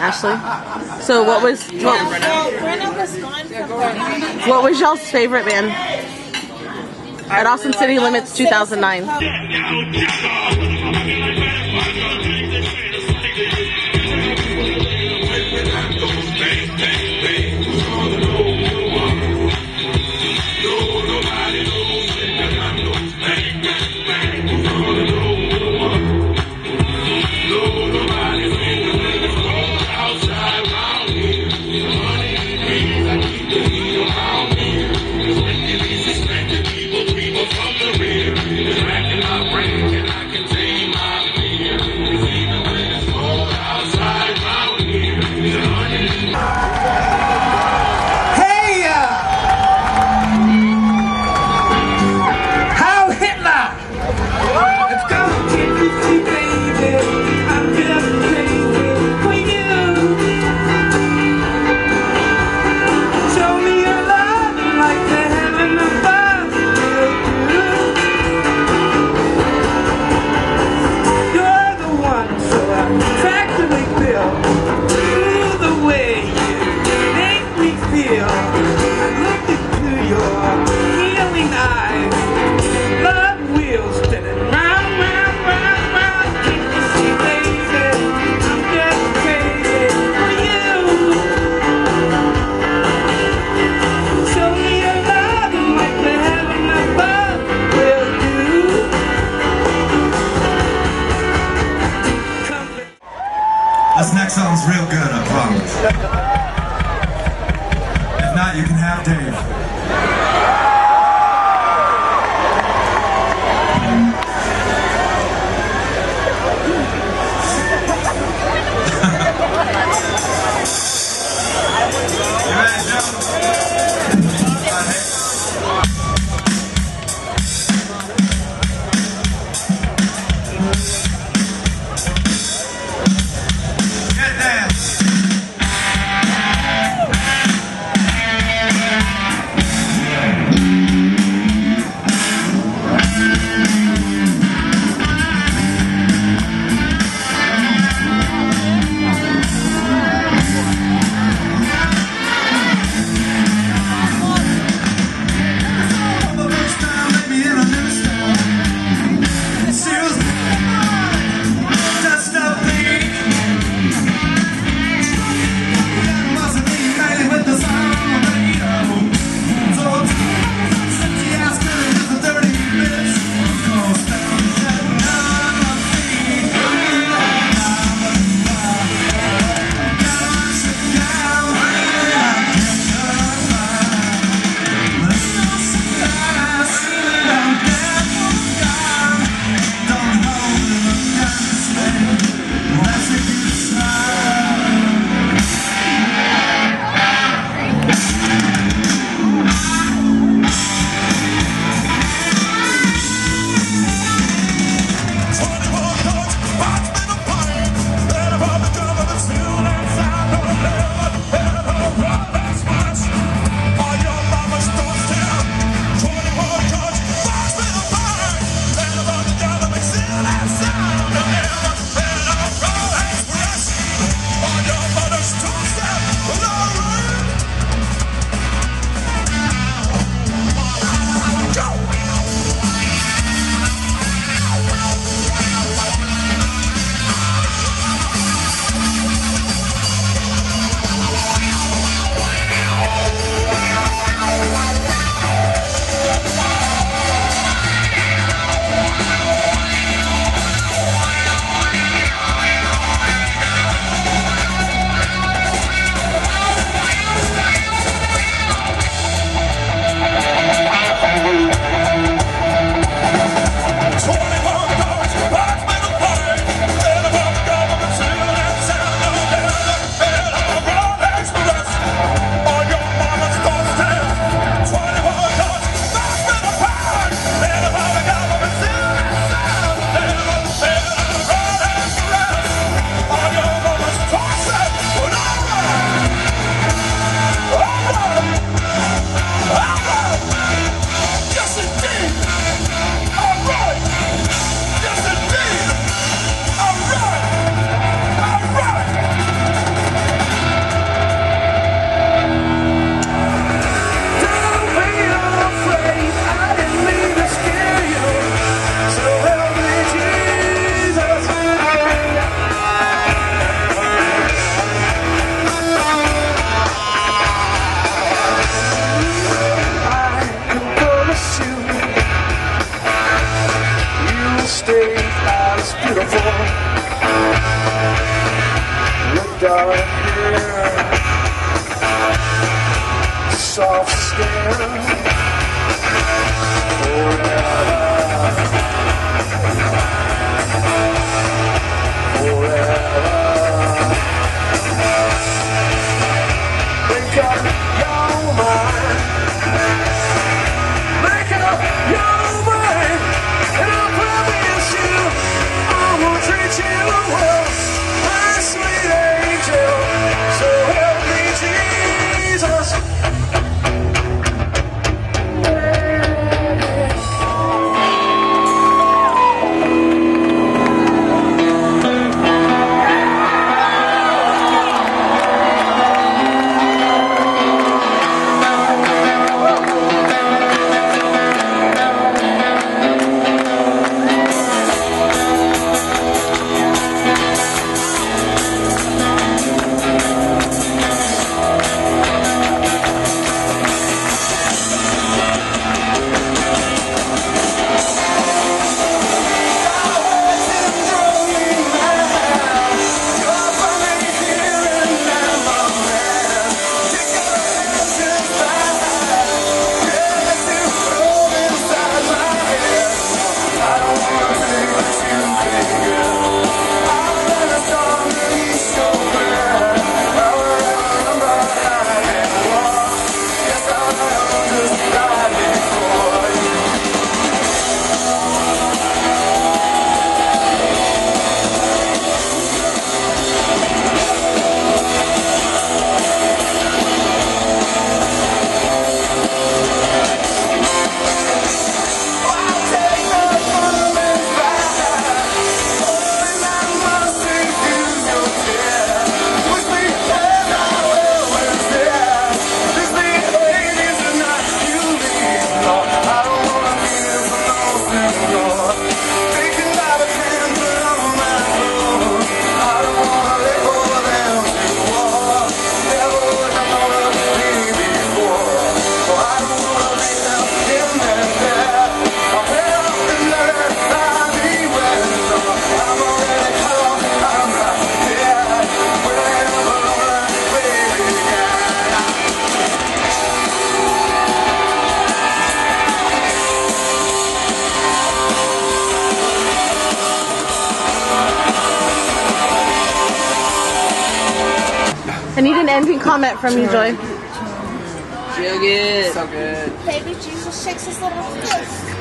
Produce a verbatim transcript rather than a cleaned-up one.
Ashley? So what was... What, yeah, was gone what was y'all's favorite band? At Austin City Limits two thousand nine. This next song's real good, I promise. If not, you can have Dave. You ready, Joe? Yeah. beautiful, with dark hair, soft skin. I need an ending comment from you, Joy. Feel good. So good. Baby Jesus shakes his little fist.